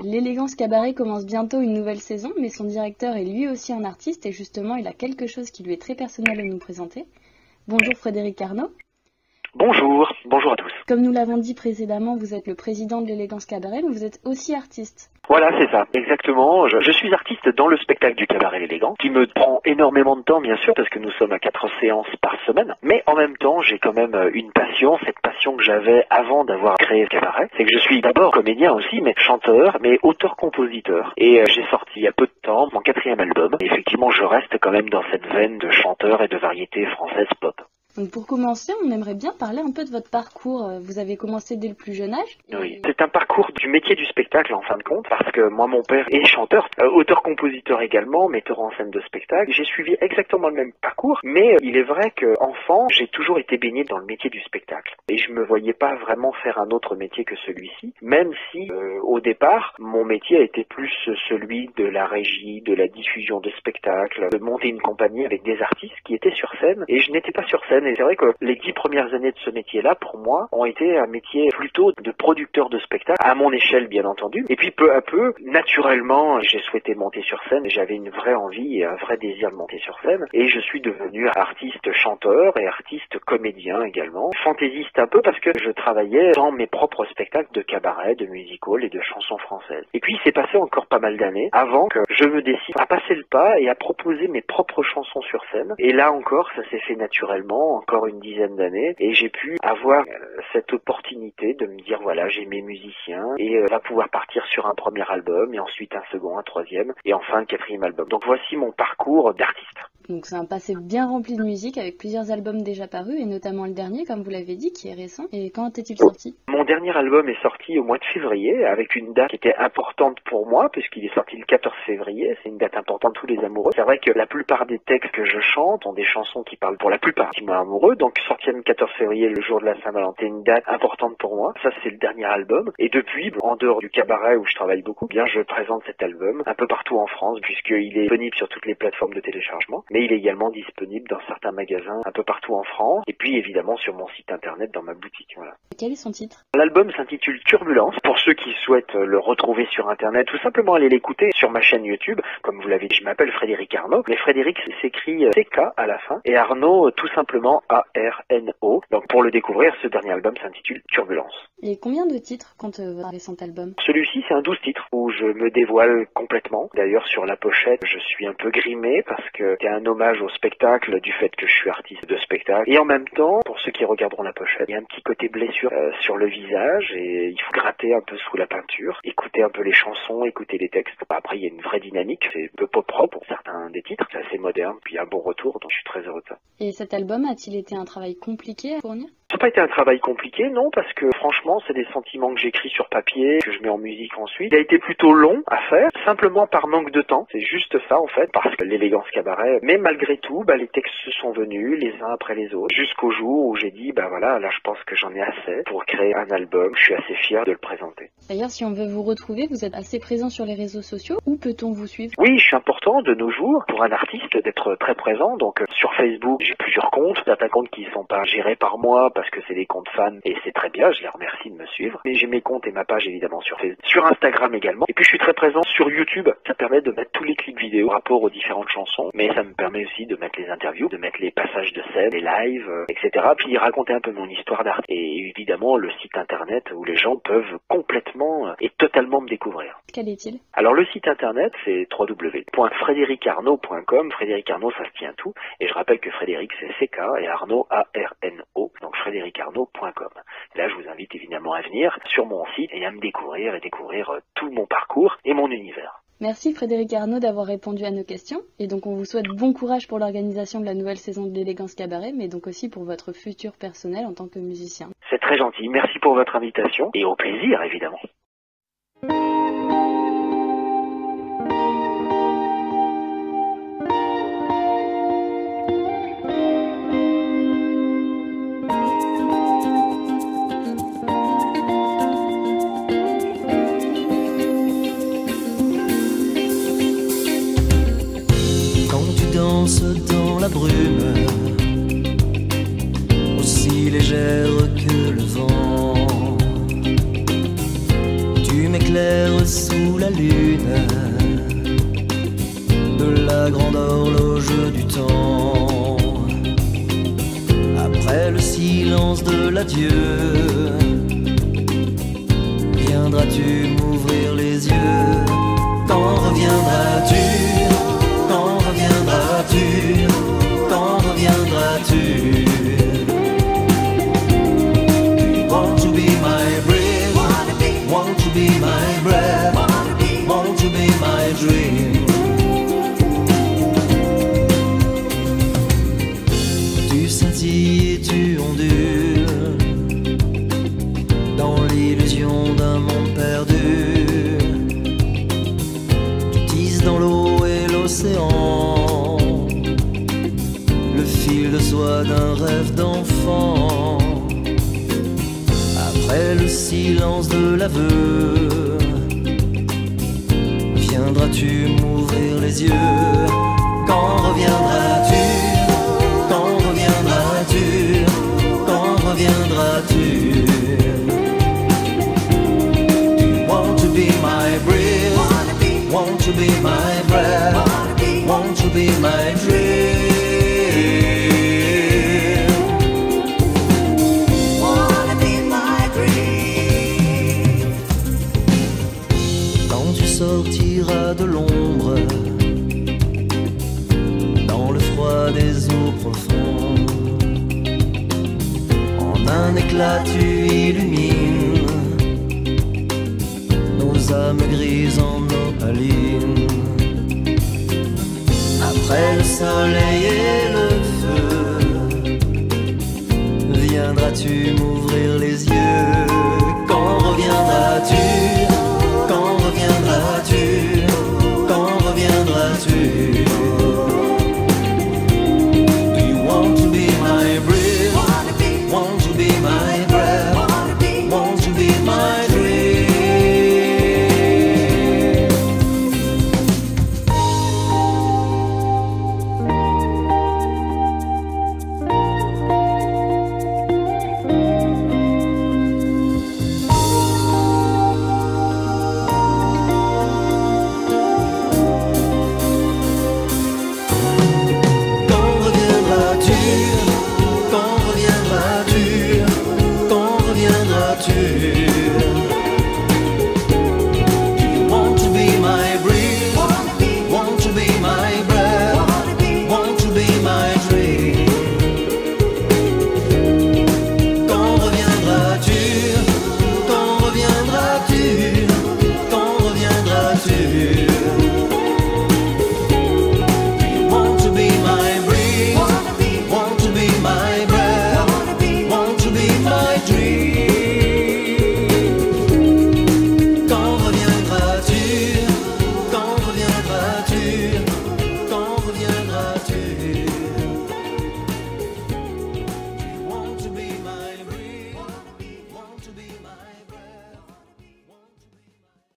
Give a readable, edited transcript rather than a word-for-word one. L'Élégance Cabaret commence bientôt une nouvelle saison, mais son directeur est lui aussi un artiste et justement il a quelque chose qui lui est très personnel à nous présenter. Bonjour Frédérick Arno. Bonjour, bonjour à tous. Comme nous l'avons dit précédemment, vous êtes le président de l'Élégance Cabaret, mais vous êtes aussi artiste. Voilà, c'est ça, exactement. Je suis artiste dans le spectacle du Cabaret l'Élégance, qui me prend énormément de temps, bien sûr, parce que nous sommes à 4 séances par semaine. Mais en même temps, j'ai quand même une passion, cette passion que j'avais avant d'avoir créé le Cabaret. C'est que je suis d'abord comédien aussi, mais chanteur, mais auteur-compositeur. Et j'ai sorti il y a peu de temps mon 4e album. Et effectivement, je reste quand même dans cette veine de chanteur et de variété française pop. Donc pour commencer, on aimerait bien parler un peu de votre parcours. Vous avez commencé dès le plus jeune âge. Oui, c'est un parcours du métier du spectacle en fin de compte, parce que moi mon père est chanteur, auteur-compositeur également, metteur en scène de spectacle. J'ai suivi exactement le même parcours, mais il est vrai qu'enfant, j'ai toujours été baigné dans le métier du spectacle. Et je me voyais pas vraiment faire un autre métier que celui-ci, même si au départ, mon métier a été plus celui de la régie, de la diffusion de spectacles, de monter une compagnie avec des artistes qui étaient sur scène, et je n'étais pas sur scène. Et c'est vrai que les 10 premières années de ce métier-là, pour moi, ont été un métier plutôt de producteur de spectacle, à mon échelle bien entendu. Et puis peu à peu, naturellement, j'ai souhaité monter sur scène. J'avais une vraie envie et un vrai désir de monter sur scène. Et je suis devenu artiste chanteur et artiste comédien également. Fantaisiste un peu parce que je travaillais dans mes propres spectacles de cabaret, de music-hall et de chansons françaises. Et puis il s'est passé encore pas mal d'années avant que je me décide à passer le pas et à proposer mes propres chansons sur scène. Et là encore, ça s'est fait naturellement. Encore une 10aine d'années, et j'ai pu avoir cette opportunité de me dire voilà, j'ai mes musiciens et va pouvoir partir sur un premier album et ensuite un second, un troisième et enfin le 4e album. Donc voici mon parcours d'artiste. Donc c'est un passé bien rempli de musique avec plusieurs albums déjà parus et notamment le dernier comme vous l'avez dit qui est récent. Et quand est-il sorti? Mon dernier album est sorti au mois de février avec une date qui était importante pour moi puisqu'il est sorti le 14 février, c'est une date importante tous les amoureux. C'est vrai que la plupart des textes que je chante ont des chansons qui parlent pour la plupart amoureux, donc sorti le 14 février, le jour de la Saint-Valentin, une date importante pour moi. Ça, c'est le dernier album. Et depuis, en dehors du cabaret où je travaille beaucoup, bien, je présente cet album un peu partout en France, puisqu'il est disponible sur toutes les plateformes de téléchargement, mais il est également disponible dans certains magasins un peu partout en France, et puis évidemment sur mon site internet, dans ma boutique. Voilà. Quel est son titre? L'album s'intitule Turbulence. Pour ceux qui souhaitent le retrouver sur internet, ou simplement aller l'écouter sur ma chaîne YouTube, comme vous l'avez dit, je m'appelle Frédérick Arno. Mais Frédérick s'écrit CK à la fin, et Arnaud tout simplement A-R-N-O. Donc pour le découvrir, ce dernier album s'intitule Turbulence. Et combien de titres compte votre récent album? Celui-ci, c'est un 12 titres où je me dévoile complètement. D'ailleurs, sur la pochette, je suis un peu grimé parce que c'est un hommage au spectacle du fait que je suis artiste de spectacle. Et en même temps, pour ceux qui regarderont la pochette, il y a un petit côté blessure sur le visage et il faut gratter un peu sous la peinture, écouter un peu les chansons, écouter les textes. Après, il y a une vraie dynamique. C'est un peu pop propre pour certains des titres. C'est assez moderne, puis un bon retour, donc je suis très heureux de ça. Et cet album a-t-il été un travail compliqué à fournir? Ça n'a pas été un travail compliqué, non, parce que franchement, c'est des sentiments que j'écris sur papier, que je mets en musique ensuite. Il a été plutôt long à faire, simplement par manque de temps. C'est juste ça, en fait, parce que l'Élégance Cabaret. Mais malgré tout, bah, les textes se sont venus les uns après les autres, jusqu'au jour où j'ai dit, bah voilà, là, je pense que j'en ai assez pour créer un album. Je suis assez fier de le présenter. D'ailleurs, si on veut vous retrouver, vous êtes assez présent sur les réseaux sociaux. Où peut-on vous suivre? Oui, je suis important de nos jours pour un artiste d'être très présent. Donc, sur Facebook, j'ai plusieurs comptes. Certains comptes qui ne sont pas gérés par moi parce que c'est des comptes fans et c'est très bien, je les remercie de me suivre. Et j'ai mes comptes et ma page évidemment sur Facebook, sur Instagram également. Et puis je suis très présent sur YouTube, ça permet de mettre tous les clips vidéo par rapport aux différentes chansons, mais ça me permet aussi de mettre les interviews, de mettre les passages de scène, les lives, etc. Puis raconter un peu mon histoire d'art. Et évidemment le site internet où les gens peuvent complètement et totalement me découvrir. Quel est-il? Alors le site internet c'est www.frédérickarno.com. Frédérick Arno ça se tient tout. Et je rappelle que Frédérick c'est CK et Arnaud A-R-N-O, donc frédérickarno.com. Là, je vous invite évidemment à venir sur mon site et à me découvrir et découvrir tout mon parcours et mon univers. Merci Frédérick Arno d'avoir répondu à nos questions. Et donc, on vous souhaite bon courage pour l'organisation de la nouvelle saison de l'Élégance Cabaret, mais donc aussi pour votre futur personnel en tant que musicien. C'est très gentil. Merci pour votre invitation et au plaisir, évidemment. Dans la brume, aussi légère que le vent, tu m'éclaires sous la lune de la grande horloge du temps. Après le silence de l'adieu, viendras-tu m'ouvrir les yeux? Quand reviendras-tu? Quand reviendras-tu? Quand reviendras-tu? Won't you be my breath? Won't you be my breath? Won't you be my dream? Tu ondules dans l'illusion d'un monde perdu. Tu tisses dans l'eau et l'océan le fil de soie d'un rêve d'enfant. Après le silence de l'aveu, viendras-tu m'ouvrir les yeux? Quand reviendras-tu? Quand reviendras-tu? Won't you be my breath? Won't you be my breath? Won't you be my dream? Quand tu sortiras de l'ombre, dans le froid des eaux profondes, un éclat tu illumines nos âmes grises en opaline. Après le soleil et le feu, viendras-tu m'ouvrir les yeux? Quand reviendras-tu?